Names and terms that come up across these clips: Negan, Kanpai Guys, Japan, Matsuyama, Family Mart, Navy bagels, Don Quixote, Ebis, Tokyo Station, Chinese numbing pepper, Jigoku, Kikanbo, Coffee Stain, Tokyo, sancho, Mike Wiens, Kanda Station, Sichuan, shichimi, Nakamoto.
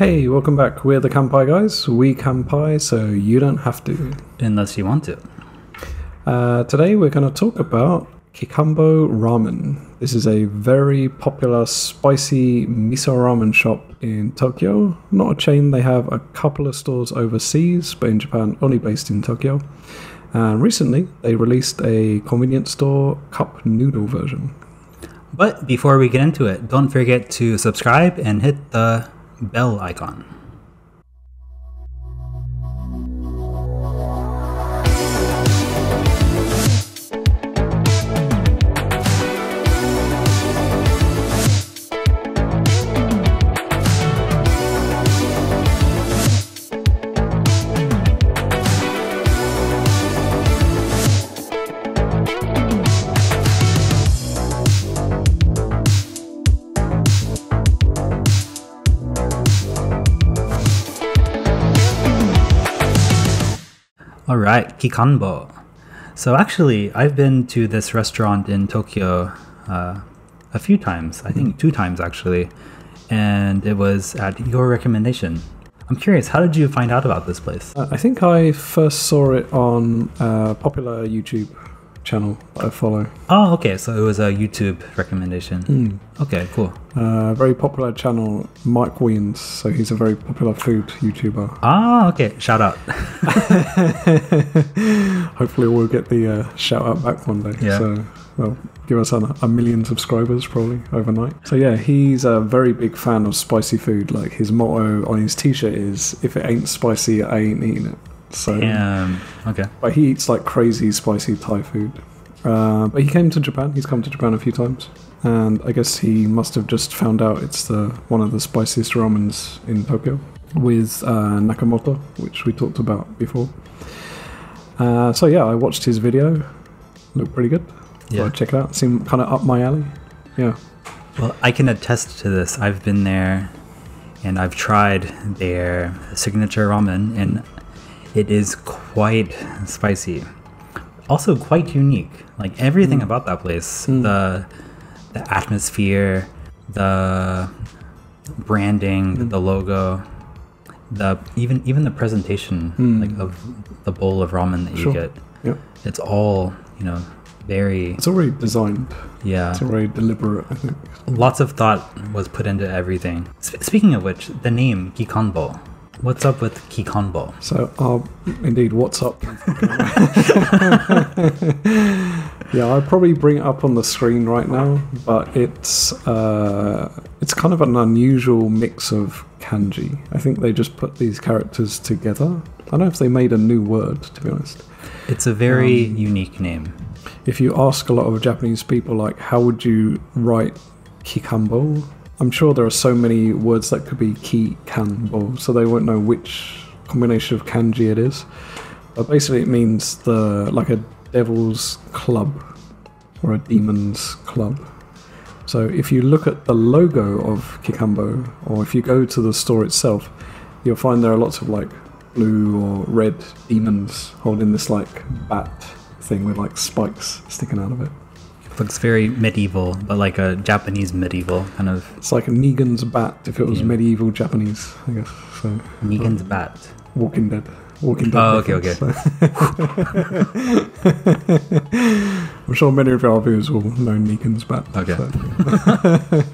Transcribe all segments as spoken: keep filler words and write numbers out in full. Hey, welcome back. We're the Kanpai Guys. We kanpai, so you don't have to. Unless you want to. Uh, today we're going to talk about Kikanbo ramen. This is a very popular spicy miso ramen shop in Tokyo. Not a chain, they have a couple of stores overseas, but in Japan, only based in Tokyo. And recently, they released a convenience store cup noodle version. But before we get into it, don't forget to subscribe and hit the bell icon. Alright, Kikanbo. So actually, I've been to this restaurant in Tokyo uh, a few times. I think two times actually. And it was at your recommendation. I'm curious, how did you find out about this place? Uh, I think I first saw it on a popular YouTube channel that I follow. Oh, okay. So it was a YouTube recommendation. Mm. Okay, cool. Uh, very popular channel, Mike Wiens. So he's a very popular food YouTuber. Ah, okay. Shout out. Hopefully we'll get the uh, shout out back one day. Yeah. So they'll give us a, a million subscribers probably overnight. So yeah, he's a very big fan of spicy food. Like his motto on his t-shirt is, if it ain't spicy, I ain't eating it. So, um, okay. But he eats like crazy spicy Thai food. Uh, but he came to Japan. He's come to Japan a few times. And I guess he must have just found out it's the one of the spiciest ramens in Tokyo with uh, Nakamoto, which we talked about before. Uh, so yeah, I watched his video. Looked pretty good. Yeah. So check it out. Seemed kind of up my alley. Yeah. Well, I can attest to this. I've been there and I've tried their signature ramen and it is quite spicy. Also quite unique. Like everything mm. about that place. Mm. The the atmosphere, the branding, mm. the logo, the even even the presentation mm. like of the bowl of ramen that sure. you get. Yep. It's all, you know, very It's already designed. Yeah. It's already deliberate, I think. Lots of thought was put into everything. S speaking of which, the name Kikanbo. What's up with Kikanbo? So, uh, indeed, what's up? Yeah, I'll probably bring it up on the screen right now, but it's uh, it's kind of an unusual mix of kanji. I think they just put these characters together. I don't know if they made a new word, to be honest. It's a very um, unique name. If you ask a lot of Japanese people, like, how would you write Kikanbo? I'm sure there are so many words that could be Kikanbo, so they won't know which combination of kanji it is. But basically it means the like a devil's club or a demon's club. So if you look at the logo of Kikanbo, or if you go to the store itself, you'll find there are lots of like blue or red demons holding this like bat thing with like spikes sticking out of it. Looks very medieval, but like a Japanese medieval kind of. It's like a Negan's bat if it was yeah. medieval Japanese, I guess. So Negan's bat. Walking Dead. Walking Dead. Oh, okay, okay. So. I'm sure many of our viewers will know Negan's bat. Okay.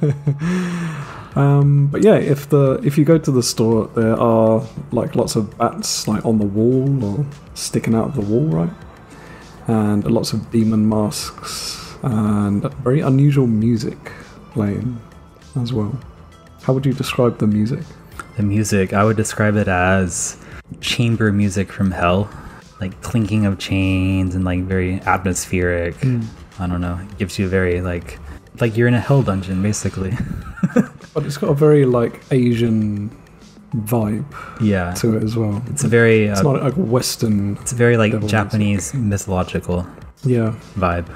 So. um, but yeah, if the if you go to the store, there are like lots of bats like on the wall or sticking out of the wall, right? And lots of demon masks. And very unusual music playing as well. How would you describe the music? The music, I would describe it as chamber music from hell. Like clinking of chains and like very atmospheric. Mm. I don't know, it gives you very like, like you're in a hell dungeon basically. But it's got a very like Asian vibe yeah. to it as well. It's a very... It's uh, not like Western... It's very like Japanese music. Mythological yeah. vibe.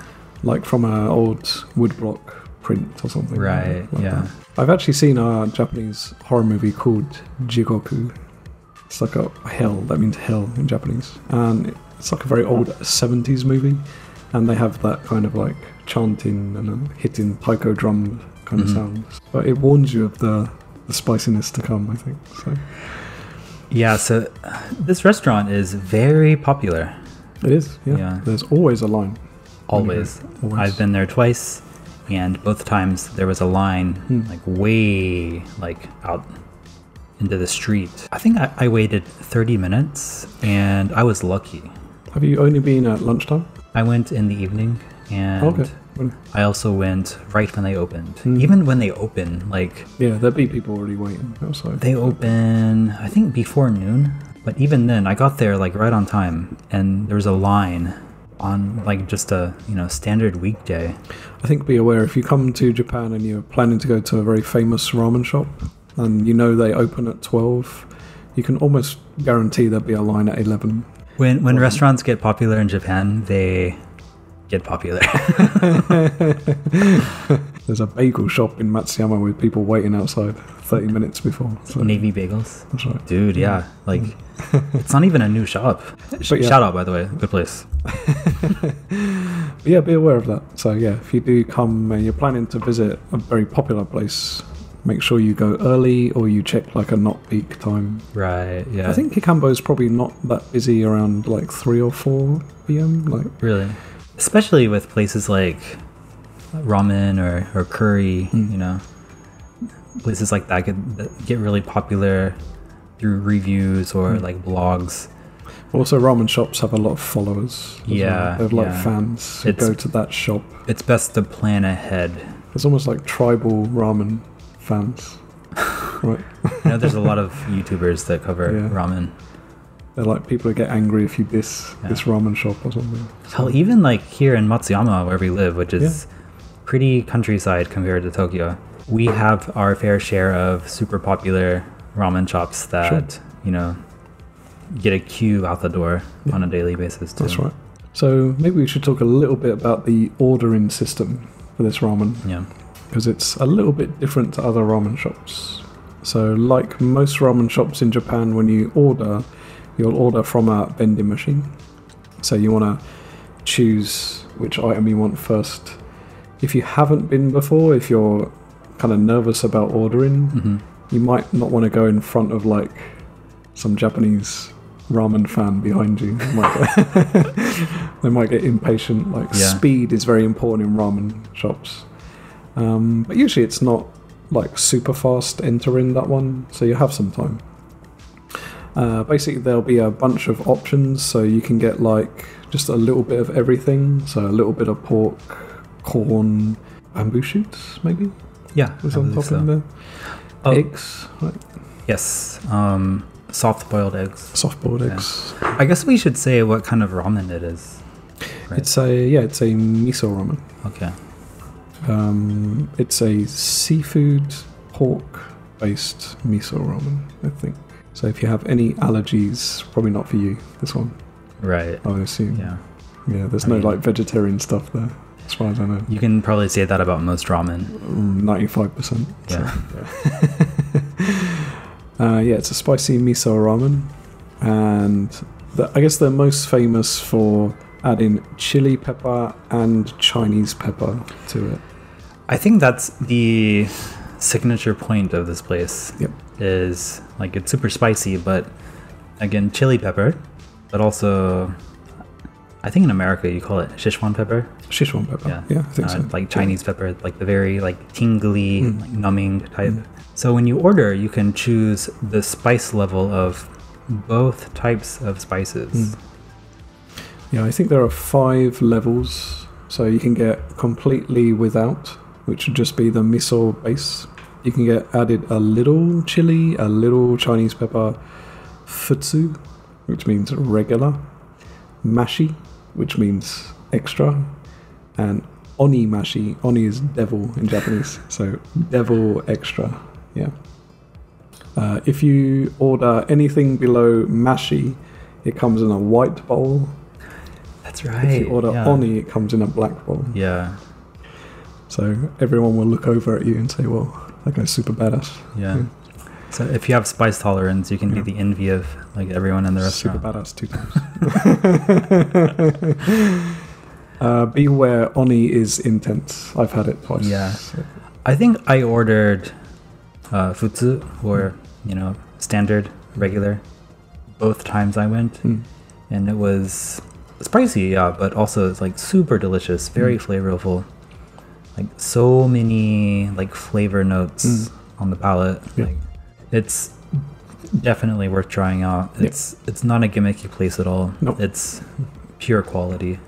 Like from an old woodblock print or something. Right, like yeah. That. I've actually seen a Japanese horror movie called Jigoku. It's like a hell, that means hell in Japanese. And it's like a very old seventies movie. And they have that kind of like chanting and hitting taiko drum kind mm-hmm. of sound. But it warns you of the, the spiciness to come, I think. So. Yeah, so uh, this restaurant is very popular. It is, yeah. yeah. There's always a line. Always. always. I've been there twice, and both times there was a line, hmm. like, way, like, out into the street. I think I, I waited thirty minutes, and I was lucky. Have you only been at lunchtime? I went in the evening, and... Oh, okay. I also went right when they opened. Mm. Even when they open, like... Yeah, there'd be people already waiting outside. They open, I think, before noon. But even then, I got there, like, right on time. And there was a line on, like, just a, you know, standard weekday. I think be aware, if you come to Japan and you're planning to go to a very famous ramen shop, and you know they open at twelve, you can almost guarantee there'll be a line at eleven. When, when restaurants get popular in Japan, they... get popular. There's a bagel shop in Matsuyama with people waiting outside thirty minutes before. So. Navy bagels. That's right. Dude, yeah. Like, it's not even a new shop. Sh- yeah. Shout out, by the way. Good place. Yeah, be aware of that. So, yeah, if you do come and you're planning to visit a very popular place, make sure you go early or you check, like, a not peak time. Right, yeah. I think Kikanbo is probably not that busy around, like, three or four p.m. Like, really? Especially with places like ramen or, or curry, mm. you know, places like that could that get really popular through reviews or mm. like blogs. Also, ramen shops have a lot of followers. Yeah. Well. They have like yeah. fans who it's, go to that shop. It's best to plan ahead. It's almost like tribal ramen fans. Right. You know, there's a lot of YouTubers that cover yeah. ramen. They're like people who get angry if you diss yeah. this ramen shop or something. Hell, even like here in Matsuyama, where we live, which is yeah. pretty countryside compared to Tokyo, we have our fair share of super popular ramen shops that, sure. you know, get a queue out the door yeah. on a daily basis too. That's right. So maybe we should talk a little bit about the ordering system for this ramen. Yeah. Because it's a little bit different to other ramen shops. So like most ramen shops in Japan, when you order... you'll order from a vending machine. So you want to choose which item you want first. If you haven't been before, if you're kind of nervous about ordering, mm-hmm. you might not want to go in front of like some Japanese ramen fan behind you. They might get, they might get impatient. Like yeah. speed is very important in ramen shops. Um, but usually it's not like super fast entering that one. So you have some time. Uh, basically, there'll be a bunch of options, so you can get like just a little bit of everything. So a little bit of pork, corn, bamboo shoots, maybe. Yeah, was on top of there. Oh, eggs, right? Yes, um, soft-boiled eggs. Soft-boiled okay. eggs. I guess we should say what kind of ramen it is. Right? It's a yeah, it's a miso ramen. Okay. Um, it's a seafood pork-based miso ramen, I think. So if you have any allergies, probably not for you, this one. Right. I assume. Yeah. Yeah, there's I no mean, like vegetarian stuff there, as far as I know. You can probably say that about most ramen. ninety-five percent. Yeah. So. uh, yeah, it's a spicy miso ramen. And the, I guess they're most famous for adding chili pepper and Chinese pepper to it. I think that's the signature point of this place. Yep. Is like it's super spicy, but again, chili pepper, but also I think in America you call it Sichuan pepper. Sichuan pepper, yeah, yeah I think uh, so. Like Chinese yeah. pepper, like the very like tingly, mm. like numbing type. Mm. So when you order, you can choose the spice level of both types of spices. Mm. Yeah, I think there are five levels. So you can get completely without, which would just be the miso base. You can get added a little chili, a little Chinese pepper, futsu, which means regular, mashi, which means extra, and oni mashi. Oni is devil in Japanese, so devil extra, yeah. Uh, if you order anything below mashi, it comes in a white bowl. That's right. If you order yeah. oni, it comes in a black bowl. Yeah. So everyone will look over at you and say, well... that guy's super badass. Yeah. yeah. So if you have spice tolerance, you can yeah. be the envy of like everyone in the restaurant. Super badass two times. uh, beware, oni is intense. I've had it twice. Yeah. So. I think I ordered uh, futsu, or you know, standard, regular, both times I went, mm. and it was spicy, yeah, but also it's like super delicious, very mm. flavorful, like so many like flavor notes mm. on the palate. Yeah. Like, it's definitely worth trying out. It's yeah. it's not a gimmicky place at all. Nope. It's pure quality.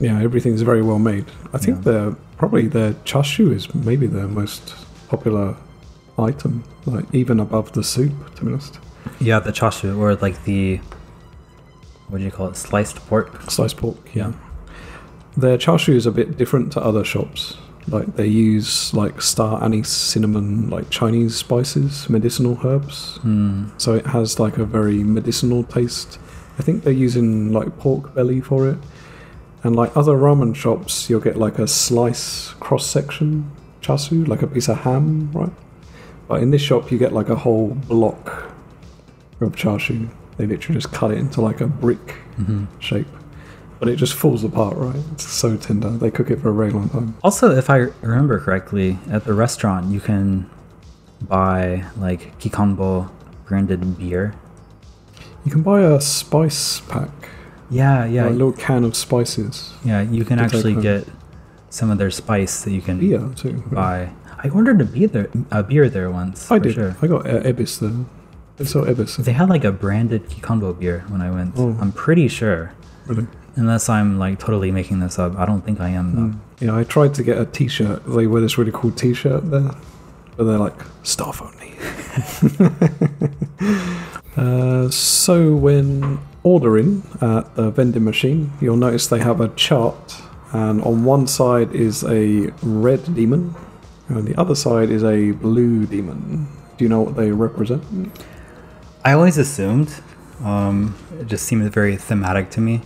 Yeah, everything's very well made. I think yeah. the probably the chashu is maybe their most popular item, like even above the soup, to be honest. Yeah, the chashu, or like the, what do you call it, sliced pork? Sliced pork, yeah. yeah. Their chashu is a bit different to other shops. Like they use like star anise, cinnamon, like Chinese spices, medicinal herbs. Mm. So it has like a very medicinal taste. I think they're using like pork belly for it. And like other ramen shops, you'll get like a slice cross-section chashu, like a piece of ham, right? But in this shop, you get like a whole block of chashu. They literally just cut it into like a brick mm-hmm. shape. But it just falls apart, right? It's so tender. They cook it for a very long time. Also, if I remember correctly, at the restaurant, you can buy like Kikanbo branded beer. You can buy a spice pack. Yeah, yeah. Or a little can of spices. Yeah, you can actually get some of their spice that you can beer too, buy. Right? I ordered a beer there, a beer there once. I did. Sure. I got uh, Ebis there. I saw Ebis. They had like a branded Kikanbo beer when I went. Oh. I'm pretty sure. Really? Unless I'm like totally making this up. I don't think I am though. Mm. Yeah, I tried to get a t-shirt. They wear this really cool t-shirt there. But they're like, staff only. uh, so when ordering at the vending machine, you'll notice they have a chart, and on one side is a red demon and the other side is a blue demon. Do you know what they represent? I always assumed, um, it just seemed very thematic to me.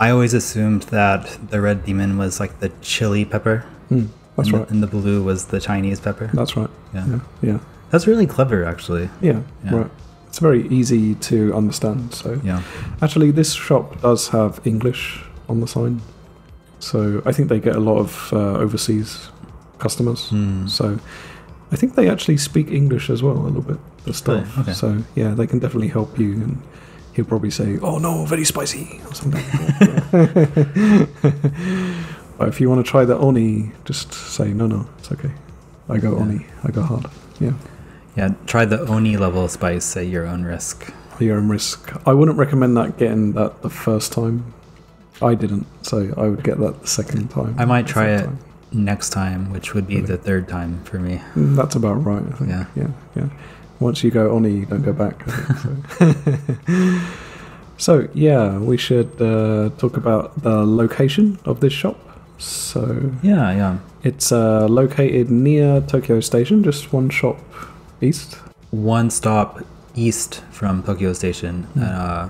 I always assumed that the red demon was like the chili pepper. Mm, that's and right. The, and the blue was the Chinese pepper. That's right. Yeah. Yeah. yeah. That's really clever, actually. Yeah. yeah. Right. It's very easy to understand. So yeah. Actually, this shop does have English on the sign. So I think they get a lot of uh, overseas customers. Mm. So I think they actually speak English as well a little bit, the staff. Okay. So yeah, they can definitely help you. And he'll probably say, oh no, very spicy, or something. But if you want to try the oni, just say, no, no, it's okay. I go yeah. oni, I go hard. Yeah. Yeah, try the oni level spice at your own risk. At your own risk. I wouldn't recommend that getting that the first time. I didn't, so I would get that the second time. I might try it time. next time, which would be really? the third time for me. That's about right, I think. Yeah. Yeah, yeah. Once you go oni, you don't go back. So. So, yeah, we should uh, talk about the location of this shop. So yeah, yeah. It's uh, located near Tokyo Station, just one shop east. One stop east from Tokyo Station. Mm. Uh,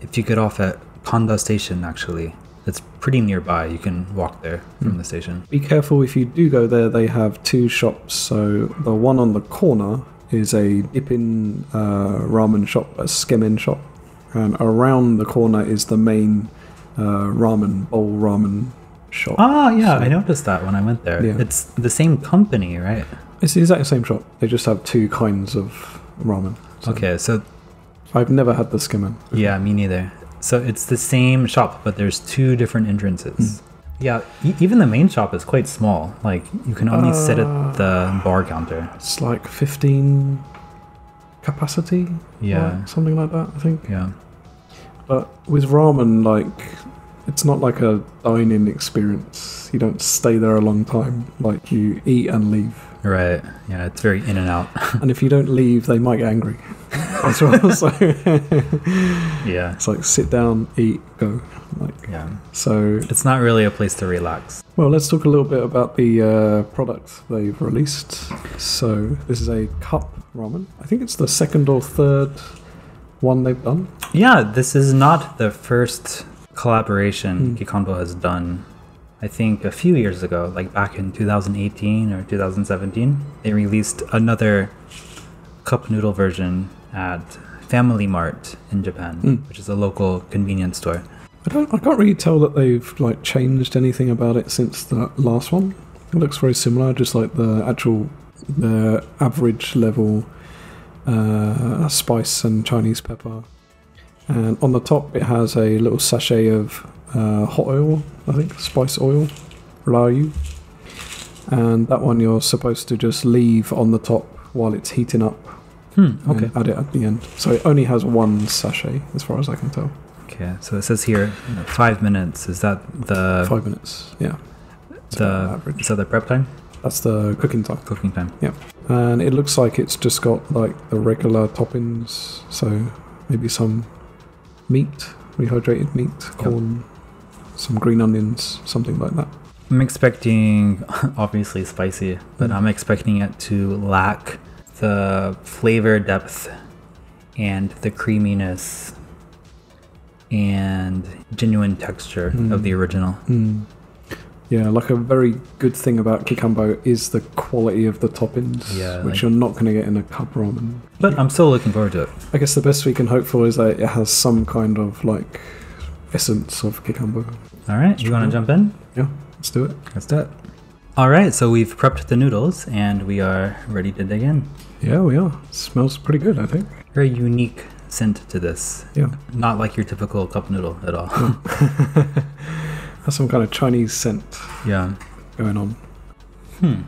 if you get off at Kanda Station, actually, it's pretty nearby. You can walk there from mm. the station. Be careful if you do go there. They have two shops. So the one on the corner is a dip-in uh, ramen shop, a skemen shop, and around the corner is the main uh, ramen bowl ramen shop. Ah, yeah, so, I noticed that when I went there. Yeah. It's the same company, right? It's the exact same shop. They just have two kinds of ramen. So. Okay, so I've never had the skemen. Yeah, me neither. So it's the same shop, but there's two different entrances. Mm. Yeah, e even the main shop is quite small. Like, you can only uh, sit at the bar counter. It's like fifteen capacity? Yeah. Like, something like that, I think. Yeah. But with ramen, like, it's not like a dine-in experience. You don't stay there a long time. Like, you eat and leave. Right. Yeah, it's very in and out. And if you don't leave, they might get angry as well. So yeah. It's like, sit down, eat, go. Like, yeah. So it's not really a place to relax. Well, let's talk a little bit about the uh, product they've released. So this is a cup ramen. I think it's the second or third one they've done. Yeah, this is not the first collaboration mm. Kikanbo has done. I think a few years ago, like back in two thousand eighteen or two thousand seventeen, they released another cup noodle version at Family Mart in Japan, mm. which is a local convenience store. I don't. I can't really tell that they've like changed anything about it since the last one. It looks very similar, just like the actual the average level uh, spice and Chinese pepper. And on the top it has a little sachet of uh, hot oil, I think, spice oil, Ryu. And that one you're supposed to just leave on the top while it's heating up. Hmm, okay. And add it at the end. So it only has one sachet, as far as I can tell. Okay, so it says here, you know, five minutes. Is that the... Five minutes, yeah. The, is that the prep time? That's the cooking time. Cooking time. Yeah. And it looks like it's just got, like, the regular toppings. So maybe some meat, rehydrated meat, yep. corn, some green onions, something like that. I'm expecting, obviously spicy, but mm. I'm expecting it to lack the flavor depth and the creaminess and genuine texture mm. of the original. Mm. Yeah, like a very good thing about Kikanbo is the quality of the toppings, yeah, which like, you're not going to get in a cup ramen. But I'm still looking forward to it. I guess the best we can hope for is that it has some kind of like essence of Kikanbo. All right, you want to jump in? Yeah, let's do it. Let's do it. All right, so we've prepped the noodles and we are ready to dig in. Yeah, we are. It smells pretty good, I think. Very unique scent to this. Yeah. Not like your typical cup noodle at all. Yeah. That's some kind of Chinese scent. Yeah. Going on. Hmm.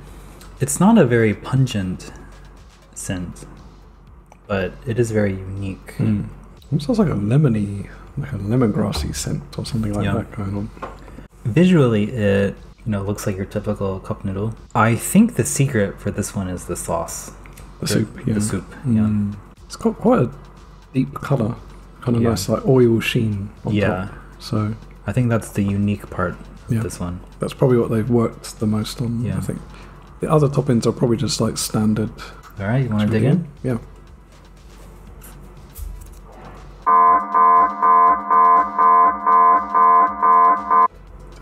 It's not a very pungent scent, but it is very unique. Mm. It sounds like a lemony, like a lemongrassy scent or something like yeah. that going on. Visually, it you know looks like your typical cup noodle. I think the secret for this one is the sauce. The, the soup. Yeah. The soup. Mm. Yeah. It's got quite a deep color, kind of yeah. nice like oil sheen on yeah. top. So I think that's the unique part of yeah. this one. That's probably what they've worked the most on, yeah. I think. The other toppings are probably just like standard. All right, you want to dig in? Yeah.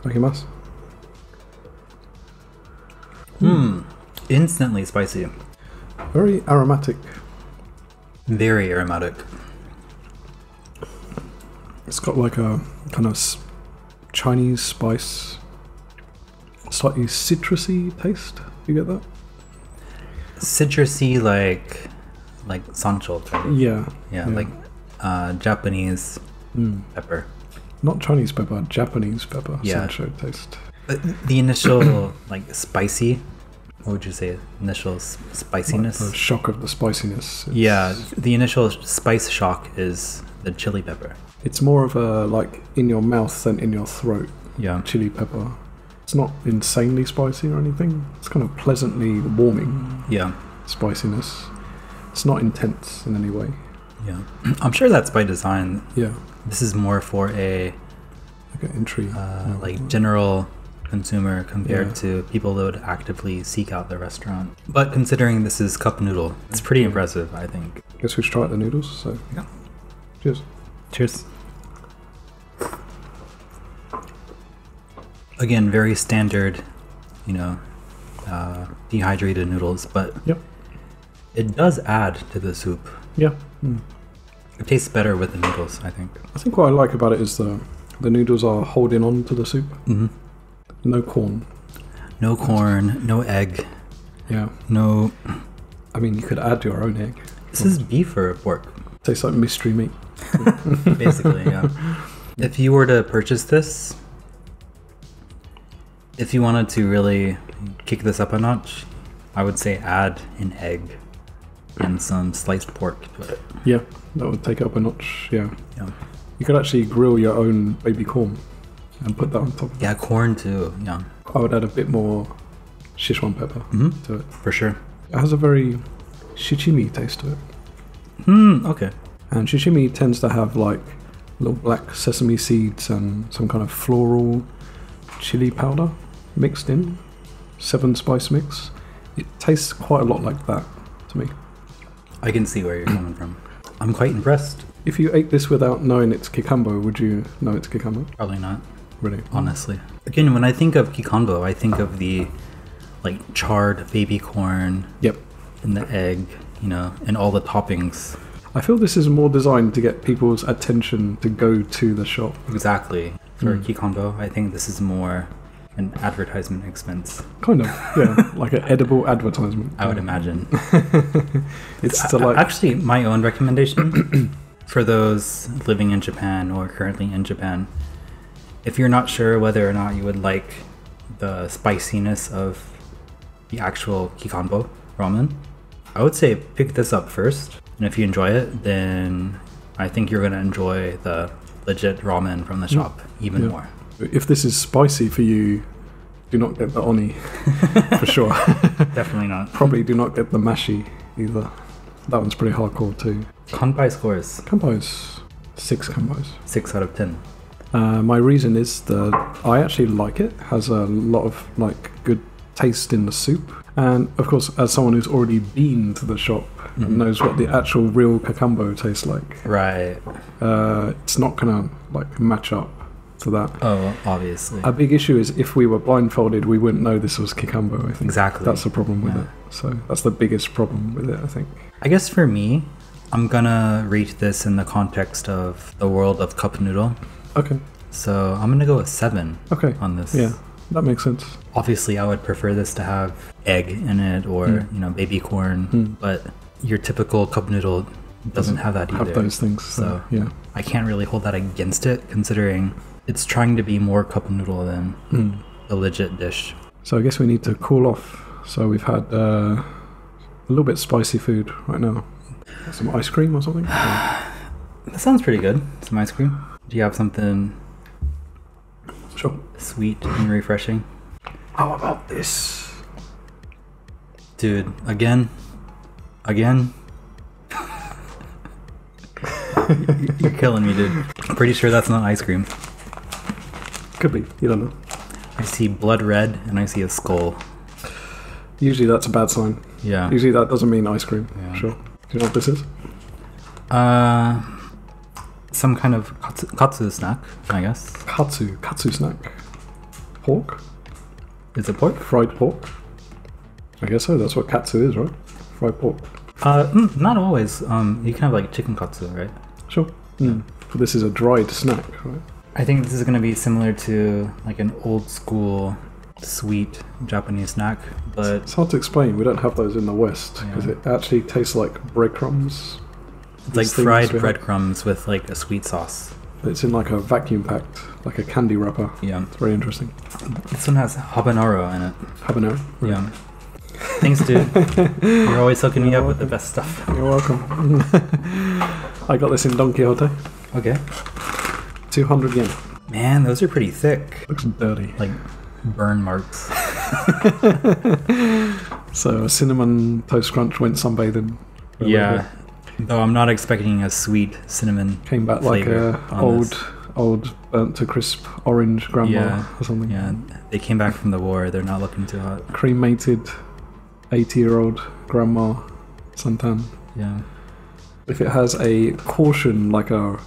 Itadakimasu. Hmm. Instantly spicy. Very aromatic. Very aromatic. It's got like a kind of Chinese spice, slightly citrusy taste. You get that? Citrusy, like like sancho. Type. Yeah, yeah, yeah, like uh, Japanese mm. pepper. Not Chinese pepper, Japanese pepper. Yeah. Sancho taste. But the initial like spicy. What would you say? Initial spiciness. Like the shock of the spiciness. It's... Yeah, the initial spice shock is the chili pepper. It's more of a like in your mouth than in your throat. Yeah. Chili pepper. It's not insanely spicy or anything. It's kind of pleasantly warming. Yeah. Spiciness. It's not intense in any way. Yeah. I'm sure that's by design. Yeah. This is more for a like an entry, uh, like general consumer compared yeah. to people that would actively seek out the restaurant. But considering this is cup noodle, it's pretty impressive, I think. Guess we should try out the noodles. So yeah. Cheers. Cheers. Again, very standard, you know, uh, dehydrated noodles, but yep. it does add to the soup. Yeah. Mm. It tastes better with the noodles, I think. I think what I like about it is the, the noodles are holding on to the soup. Mm-hmm. No corn. No corn, no egg. Yeah. No... I mean, you could add your own egg. This is beef or pork? It tastes like mystery meat. Basically, yeah. If you were to purchase this, if you wanted to really kick this up a notch, I would say add an egg and some sliced pork to it. Yeah, that would take it up a notch, yeah. yeah. You could actually grill your own baby corn and put that on top of it. Yeah, corn too, yeah. I would add a bit more Sichuan pepper mm-hmm. to it. For sure. It has a very shichimi taste to it. Hmm, okay. And sashimi tends to have like little black sesame seeds and some kind of floral chili powder mixed in, seven spice mix. It tastes quite a lot like that to me. I can see where you're coming from. I'm quite impressed. If you ate this without knowing it's Kikanbo, would you know it's Kikanbo? Probably not. Really? Honestly. Again, when I think of Kikanbo, I think of the like charred baby corn yep. and the egg, you know, and all the toppings. I feel this is more designed to get people's attention to go to the shop. Exactly. For mm. Kikanbo, I think this is more an advertisement expense. Kind of, yeah. Like an edible advertisement. I would imagine. It's a, like... Actually, my own recommendation for those living in Japan or currently in Japan, if you're not sure whether or not you would like the spiciness of the actual Kikanbo ramen, I would say pick this up first. And if you enjoy it, then I think you're going to enjoy the legit ramen from the shop yeah. even yeah. more. If this is spicy for you, do not get the oni, for sure. Definitely not. Probably do not get the mashi either. That one's pretty hardcore too. Kanpai scores. Kanpai's six kanpais. Six out of ten. Uh, my reason is that I actually like it. It has a lot of like good taste in the soup. And of course, as someone who's already been to the shop mm-hmm. and knows what the actual real Kikanbo tastes like. Right. Uh, it's not going to like match up to that. Oh, obviously. A big issue is if we were blindfolded, we wouldn't know this was Kikanbo, I think. Exactly. That's the problem with yeah. it. So that's the biggest problem with it, I think. I guess for me, I'm gonna rate this in the context of the world of cup noodle. Okay. So I'm gonna go with seven okay. on this. Yeah, that makes sense. Obviously, I would prefer this to have egg in it or, mm. you know, baby corn, mm. but your typical cup noodle doesn't have that either. Have those things. So uh, yeah. I can't really hold that against it, considering it's trying to be more cup noodle than mm. a legit dish. So I guess we need to cool off. So we've had uh, a little bit spicy food right now. Some ice cream or something? That sounds pretty good. Some ice cream. Do you have something sure. sweet and refreshing? How about this? Dude, again? Again? You're killing me, dude. I'm pretty sure that's not ice cream. Could be. You don't know. I see blood red and I see a skull. Usually that's a bad sign. Yeah. Usually that doesn't mean ice cream. Yeah. Sure. Do you know what this is? Uh, some kind of katsu, katsu snack, I guess. Katsu. Katsu snack. Pork? Is it pork? Fried pork. I guess so. That's what katsu is, right? Fried pork. Uh, mm, not always. Um, you can have like chicken katsu, right? Sure. Mm. But this is a dried snack, right? I think this is going to be similar to like an old school sweet Japanese snack, but... It's hard to explain. We don't have those in the West because yeah. it actually tastes like breadcrumbs. It's like fried breadcrumbs with like a sweet sauce. It's in like a vacuum packed, like a candy wrapper. Yeah. It's very interesting. This one has habanero in it. Habanero? Right. Yeah. Thanks, dude. You're always hooking You're me welcome. up with the best stuff. You're welcome. I got this in Don Quixote. Okay. two hundred yen. Man, those are pretty thick. Looks dirty. Like burn marks. So a cinnamon toast crunch went sunbathing. Yeah. Though I'm not expecting a sweet cinnamon Came back like a old, this. old burnt to crisp orange grandma yeah, or something. Yeah, they came back from the war. They're not looking too hot. Cremated eighty-year-old grandma suntan. Yeah. If it has a caution like a...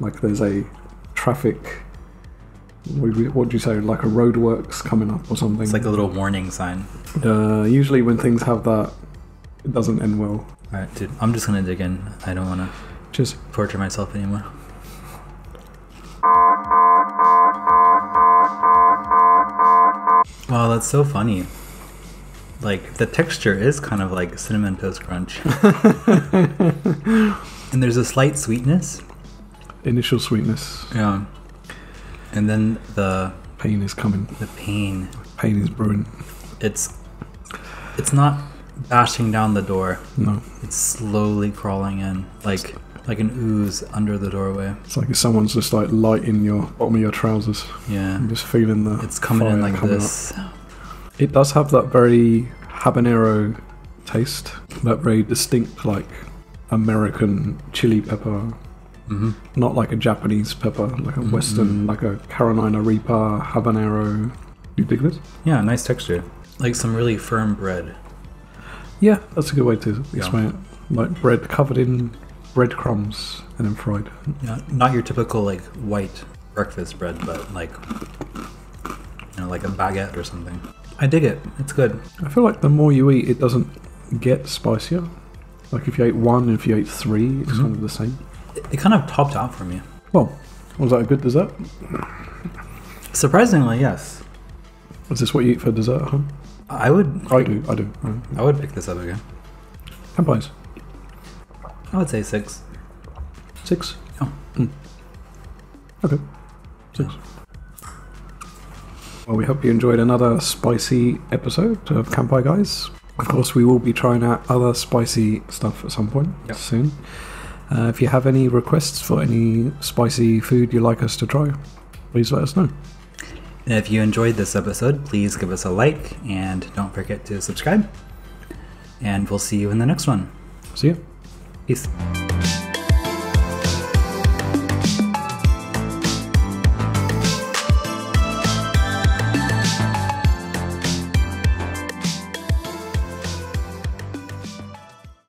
Like there's a traffic, what do you say, like a roadworks coming up or something. It's like a little warning sign. Uh, usually when things have that, it doesn't end well. Alright, dude, I'm just gonna dig in. I don't wanna just torture myself anymore. Wow, that's so funny. Like, the texture is kind of like Cinnamon Toast Crunch. And there's a slight sweetness. Initial sweetness. Yeah. And then the... Pain is coming. The pain. Pain is brewing. It's it's not bashing down the door. No. It's slowly crawling in, like like an ooze under the doorway. It's like if someone's just like lighting your bottom of your trousers. Yeah. I'm just feeling the It's coming fire in like coming this. Up. It does have that very habanero taste. That very distinct, like, American chili pepper. Mm-hmm. Not like a Japanese pepper, like a mm-hmm. Western, like a Carolina Reaper, habanero. You dig this? Yeah, nice texture. Like some really firm bread. Yeah, that's a good way to explain yeah. it. Like bread covered in breadcrumbs and then fried. Yeah, not your typical like white breakfast bread, but like, you know, like a baguette or something. I dig it. It's good. I feel like the more you eat, it doesn't get spicier. Like if you ate one and if you ate three, it's mm-hmm. kind of the same. It kind of topped out for me. Well, was that a good dessert? Surprisingly, yes. Is this what you eat for dessert at home? I would. I do. I do. I, do. I would pick this up again. Kanpai's. I would say six. Six? Oh. Mm. Okay. Six. Well, we hope you enjoyed another spicy episode of Kanpai Guys. Of course, we will be trying out other spicy stuff at some point yep. soon. Uh, if you have any requests for any spicy food you'd like us to try, please let us know. If you enjoyed this episode, please give us a like and don't forget to subscribe. And we'll see you in the next one. See you. Peace.